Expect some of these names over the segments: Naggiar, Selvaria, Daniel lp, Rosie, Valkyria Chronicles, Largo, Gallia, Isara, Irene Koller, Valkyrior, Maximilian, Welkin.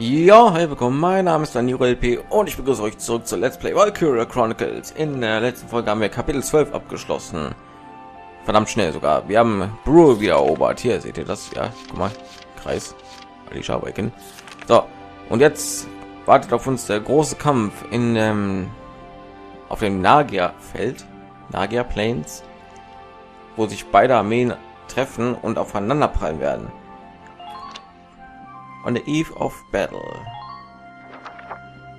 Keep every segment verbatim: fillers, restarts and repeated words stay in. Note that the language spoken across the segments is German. Ja, hey, willkommen, mein Name ist Daniel L P und ich begrüße euch zurück zu Let's Play Valkyria Chronicles. In der letzten Folge haben wir Kapitel zwölf abgeschlossen. Verdammt schnell sogar. Wir haben Brew wieder erobert. Hier seht ihr das, ja, guck mal, Kreis. Alicia Welkin. So, und jetzt wartet auf uns der große Kampf in ähm, auf dem Naggiar Feld, Naggiar Plains, wo sich beide Armeen treffen und aufeinander prallen werden. On the Eve of Battle,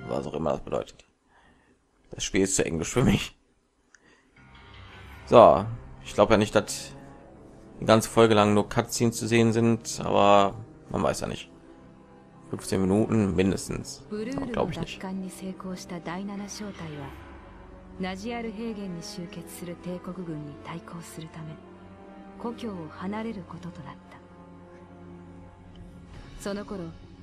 was auch immer das bedeutet. Das Spiel ist zu englisch für mich. So, ich glaube ja nicht, dass die ganze Folge lang nur Cutscenes zu sehen sind, aber man weiß ja nicht. fünfzehn Minuten mindestens, glaube ich nicht. Schon wieder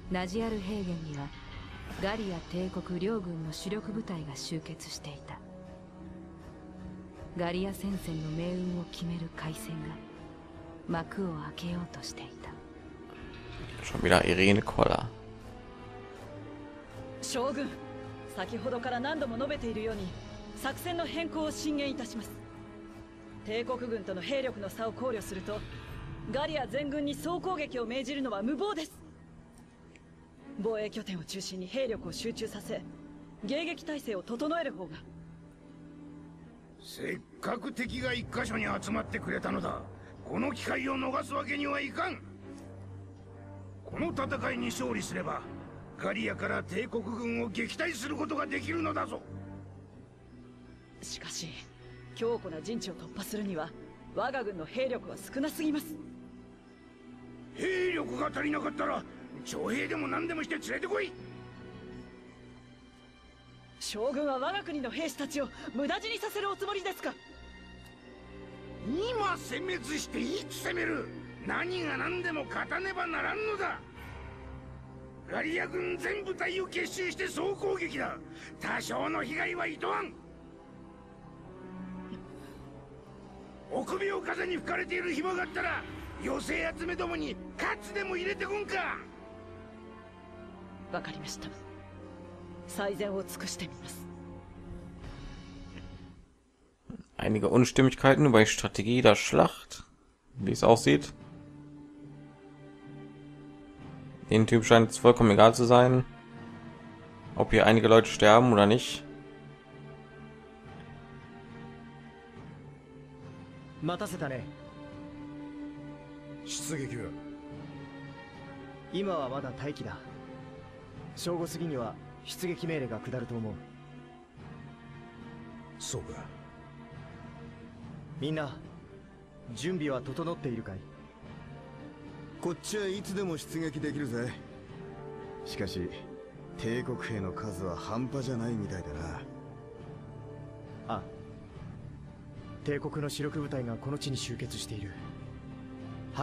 Irene Koller. 将軍、先ほどから何度も述べているように、作戦の変更を進言いたします。帝国軍との兵力の差を考慮すると、ガリア全軍に総攻撃を命じるのは無謀です。防衛拠点を中心に兵力を集中させ、迎撃態勢を整える方が。せっかく敵が一箇所に集まってくれたのだ。この機会を逃すわけにはいかん。この戦いに勝利すれば。 ガリアから帝国軍を撃退することができるのだぞ。しかし、強固な陣地を突破するには、我が軍の兵力は少なすぎます。兵力が足りなかったら、徴兵でも何でもして連れてこい。将軍は我が国の兵士たちを無駄死にさせるおつもりですか。今殲滅していつ攻める。何が何でも勝たねばならんのだ。 ガリア軍全部隊を結集して総攻撃だ。多少の被害はいとわん。臆病風に吹かれている暇があったら、寄せ集めどもに勝つでも入れてこんか。わかりました。最善を尽くしてみます。Einige Unstimmigkeiten über die Strategie der Schlacht, wie es aussieht. Den Typ scheint es vollkommen egal zu sein, ob hier einige Leute sterben oder nicht. So,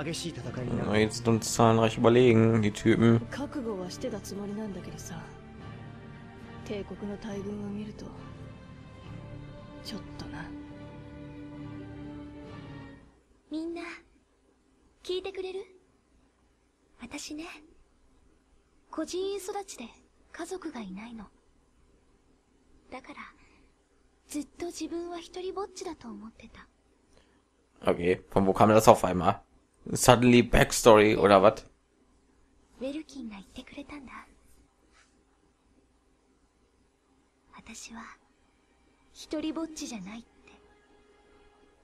jetzt uns zahlreich überlegen, die Typen. 私ね、孤児院育ちで家族がいないの。だからずっと自分は一人ぼっちだと思ってた。Okay, von wo kam das auf einmal? Suddenly Backstory oder was? ウェルキンが言ってくれたんだ。私は一人ぼっちじゃないって。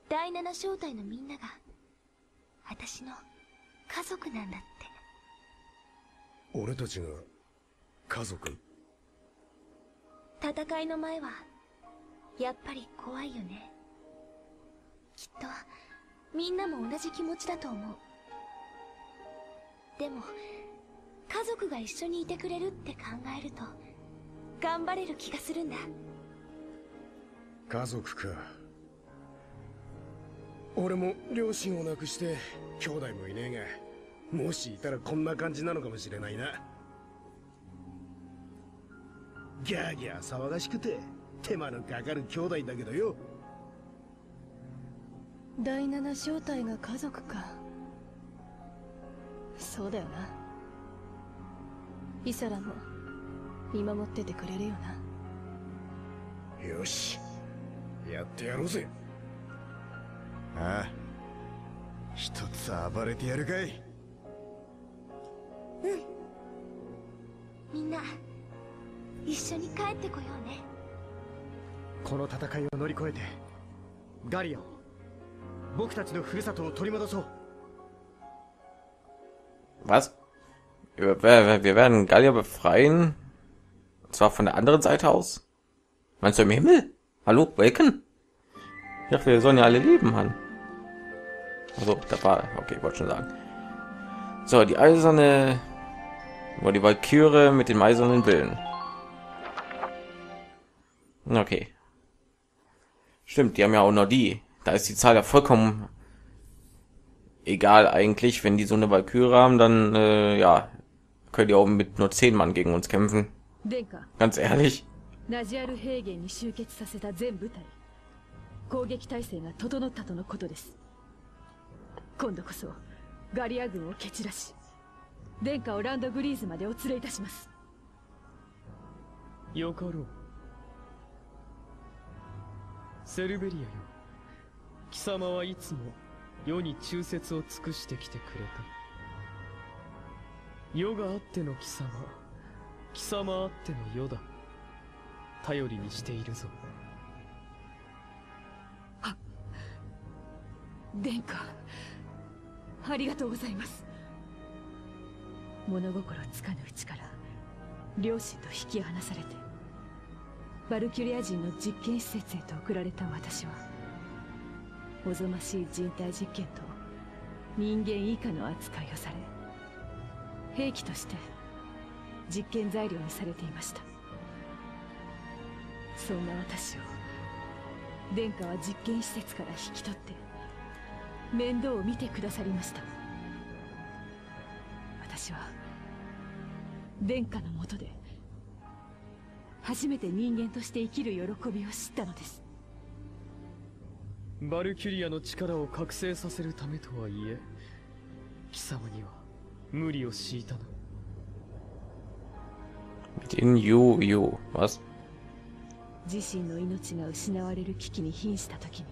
第七小隊のみんなが私の家族なんだって。 俺たちが家族。戦いの前はやっぱり怖いよね。きっとみんなも同じ気持ちだと思う。でも家族が一緒にいてくれるって考えると頑張れる気がするんだ。家族か。俺も両親を亡くして兄弟もいねえが。 もしいたらこんな感じなのかもしれないな。ギャーギャー騒がしくて手間のかかる兄弟だけどよ。第七小隊が家族か。そうだよな。イサラも見守っててくれるよな。よし、やってやろうぜ。ああ、一つ暴れてやるかい。うん。みんな一緒に帰ってこようね。この戦いを乗り越えて、ガリアを、僕たちの故郷を取り戻そう。Was? Wir werden Gallia befreien. Und zwar von der anderen Seite aus. Meinst du im Himmel? Hallo, Welkin? Ich dachte, wir sollen ja alle leben, Mann. Also, da war, okay, wollte schon sagen. So, die eiserne, nur die Valkyrie mit dem eisernen Willen. Okay. Stimmt, die haben ja auch noch die. Da ist die Zahl ja vollkommen egal eigentlich, wenn die so eine Valkyrie haben, dann äh, ja, können die auch mit nur zehn Mann gegen uns kämpfen. Ganz ehrlich. Selvaria, 貴様はいつも世に忠節を尽くしてきてくれた。世があっての貴様、貴様あっての世だ。頼りにしているぞ。あ、殿下、ありがとうございます。物心つかぬうちから両親と引き離されて、バルキュリア人の実験施設へと送られた私は、 おぞましい人体実験と人間以下の扱いをされ、兵器として実験材料にされていました。そんな私を殿下は実験施設から引き取って面倒を見てくださりました。私は殿下のもとで初めて人間として生きる喜びを知ったのです。 バルキュリアの力を覚醒させるためとはいえ、貴様には無理を強いたな。自身の命が失われる危機に瀕した時に、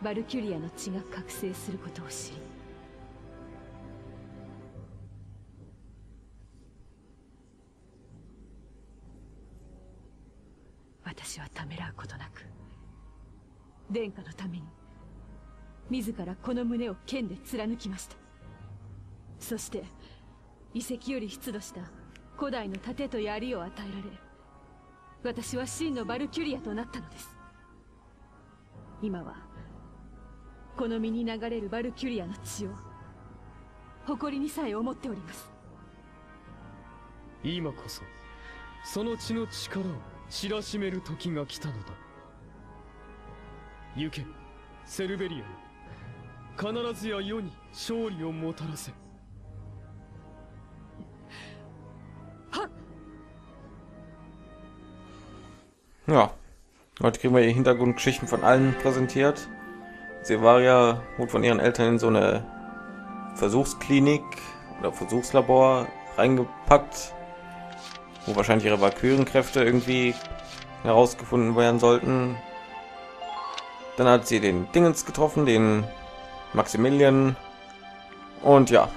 バルキュリアの血が覚醒することを知り、私はためらうことなく、 殿下のために自らこの胸を剣で貫きました。そして遺跡より出土した古代の盾と槍を与えられ、私は真のバルキュリアとなったのです。今はこの身に流れるバルキュリアの血を誇りにさえ思っております。今こそその血の力を知らしめる時が来たのだ。 行け、セルベリアよ。必ずや世に勝利をもたらせ。は。Ja, heute kriegen wir die Hintergrundgeschichten von allen präsentiert. Selvaria wurde von ihren Eltern in so eine Versuchsklinik oder Versuchslabor reingepackt, wo wahrscheinlich ihre Valkyrienkräfte irgendwie herausgefunden werden sollten. Dann hat sie den Dingens getroffen, den Maximilian. Und ja,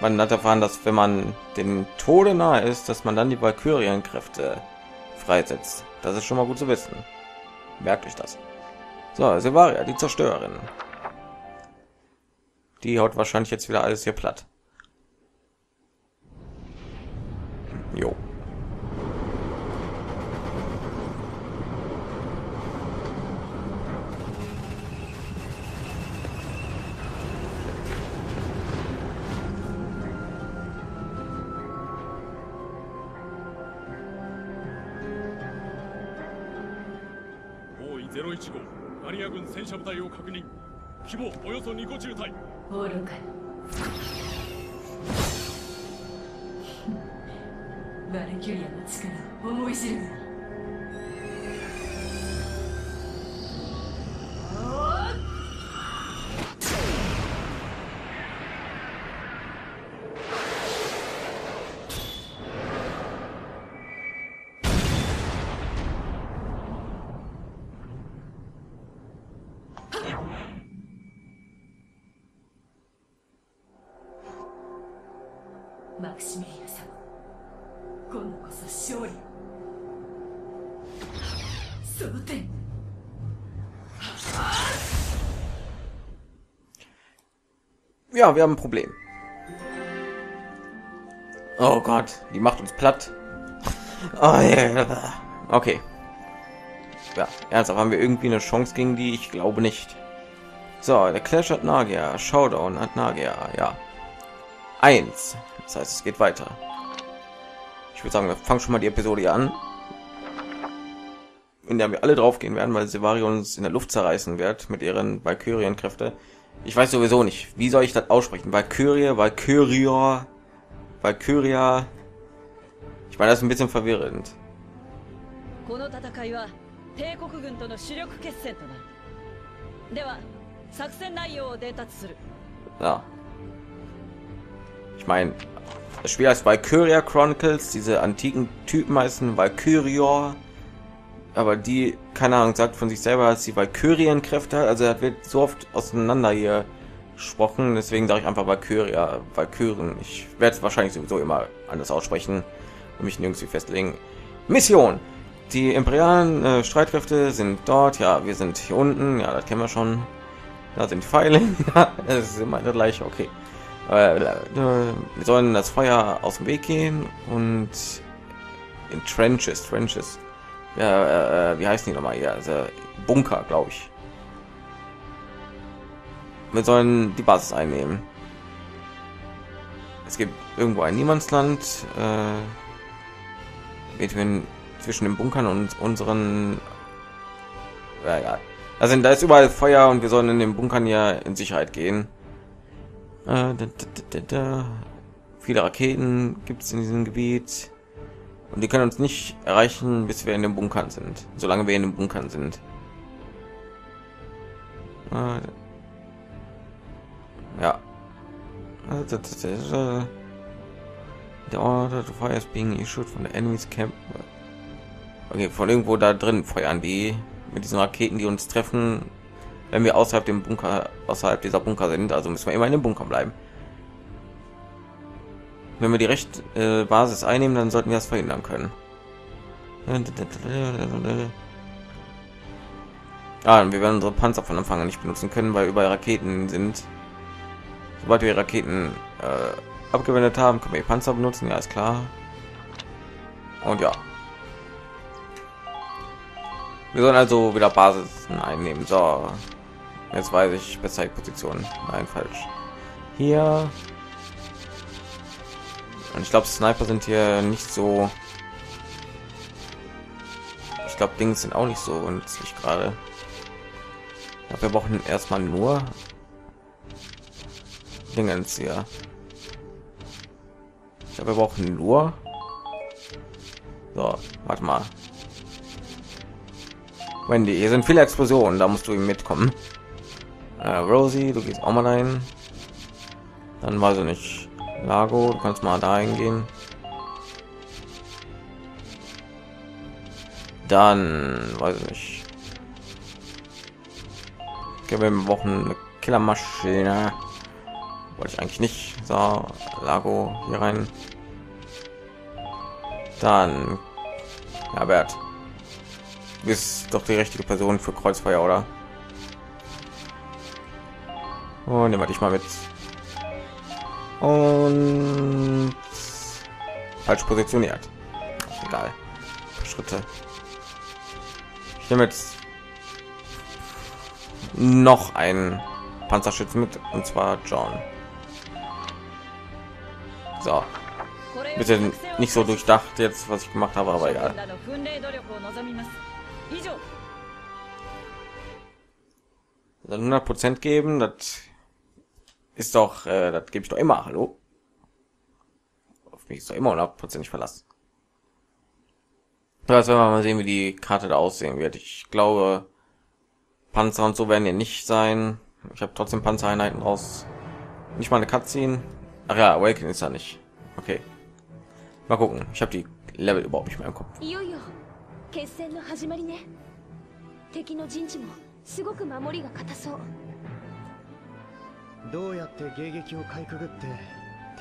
man hat erfahren, dass wenn man den Tode nahe ist, dass man dann die Valkyrienkräfte freisetzt. Das ist schon mal gut zu wissen. Merkt euch das. So, Selvaria, die Zerstörerin. Die haut wahrscheinlich jetzt wieder alles hier platt. Jo. Maximilian,今度こそ勝利。その点。Ja, wir haben ein Problem. Oh Gott, die macht uns platt. Oh, yeah. Okay. Ja, ernsthaft, haben wir irgendwie eine Chance gegen die? Ich glaube nicht. So, der Clash hat Naggiar. Showdown hat Naggiar, ja. eins. Das heißt, es geht weiter. Ich würde sagen, wir fangen schon mal die Episode hier an. In der wir alle drauf gehen werden, weil Selvaria uns in der Luft zerreißen wird mit ihren Valkyrien-Kräfte. Ich weiß sowieso nicht, wie soll ich das aussprechen? Valkyrie, Valkyrior, Valkyria. Ich meine, das ist ein bisschen verwirrend. Ja. Ich meine, das Spiel heißt Valkyria Chronicles, diese antiken Typen heißen Valkyrior, aber die, keine Ahnung, sagt von sich selber, dass sie Valkyrienkräfte hat, also das wird so oft auseinander hier gesprochen, deswegen sage ich einfach Valkyria, Valkyren. Ich werde es wahrscheinlich sowieso immer anders aussprechen und mich nirgends festlegen. Mission! Die imperialen äh, Streitkräfte sind dort, ja, wir sind hier unten, ja, das kennen wir schon. Da sind die Pfeile, das ist immer das gleiche, okay. Wir sollen das Feuer aus dem Weg gehen und in Trenches, Trenches. Ja, äh, wie heißen die nochmal? Ja, also Bunker, glaube ich. Wir sollen die Basis einnehmen. Es gibt irgendwo ein Niemandsland. Äh, between, zwischen den Bunkern und unseren. Ja, ja. Also da ist überall Feuer und wir sollen in den Bunkern ja in Sicherheit gehen. Da, da, da, da. Viele Raketen gibt es in diesem Gebiet und die können uns nicht erreichen, bis wir in den Bunkern sind. Solange wir in den Bunkern sind. Ja. Der Order to fire is being issued from the enemy's camp. Okay, von irgendwo da drin feuern die mit diesen Raketen, die uns treffen. Wenn wir außerhalb dem Bunker, außerhalb dieser Bunker sind, also müssen wir immer in dem Bunker bleiben. Wenn wir die rechte äh, Basis einnehmen, dann sollten wir das verhindern können. Ah, wir werden unsere Panzer von Anfang an nicht benutzen können, weil überall Raketen sind. Sobald wir Raketen äh, abgewendet haben, können wir die Panzer benutzen, ja, ist klar. Und ja. Wir sollen also wieder Basisen einnehmen, so. Jetzt weiß ich besser die Position. Nein, falsch. Hier. Und ich glaube, Sniper sind hier nicht so. Ich glaube, Dings sind auch nicht so nützlich gerade. Wir brauchen erstmal nur Dingens hier. Ich glaube, wir brauchen nur. So, warte mal. Wendy, hier sind viele Explosionen, da musst du ihm mitkommen. Uh, Rosie, du gehst auch mal rein. Dann weiß ich nicht. Largo, du kannst mal da hingehen. Dann weiß ich nicht. Okay, wir brauchen eine Killermaschine. Wollte ich eigentlich nicht. So, Largo hier rein. Dann Herbert. Du bist doch die richtige Person für Kreuzfeuer, oder? Und nehmen wir dich mal mit. Und falsch positioniert. Egal. Schritte. Ich nehme jetzt noch einen Panzerschützen mit, und zwar John. So. Bitte nicht so durchdacht jetzt, was ich gemacht habe, aber egal. hundert Prozent geben, das ist doch, äh, das gebe ich doch immer. Hallo, auf mich ist doch immer hundertprozentig verlassen. Das werden wir mal sehen, wie die Karte da aussehen wird. Ich glaube, Panzer und so werden hier nicht sein. Ich habe trotzdem Panzereinheiten raus. Nicht mal eine Cutscene. Ach ja, Welkin ist da nicht. Okay, mal gucken. Ich habe die Level überhaupt nicht mehr im Kopf.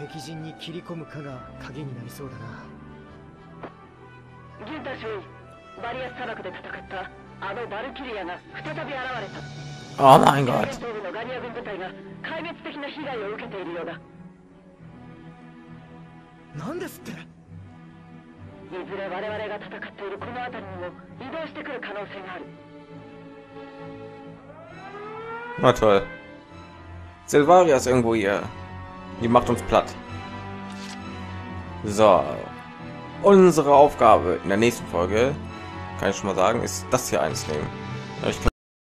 敵陣に切り込むかが鍵になりそうだな。ギルタ少尉、バリア砂漠で戦ったあのバルキリアが再び現れた。ああ、なんか。東部のガリア軍部隊が壊滅的な被害を受けているようだ。なんですって？いずれ我々が戦っているこの辺りにも移動してくる可能性がある。Na toll. Selvaria ist irgendwo hier. Die macht uns platt. So. Unsere Aufgabe in der nächsten Folge, kann ich schon mal sagen, ist das hier eins nehmen. Ich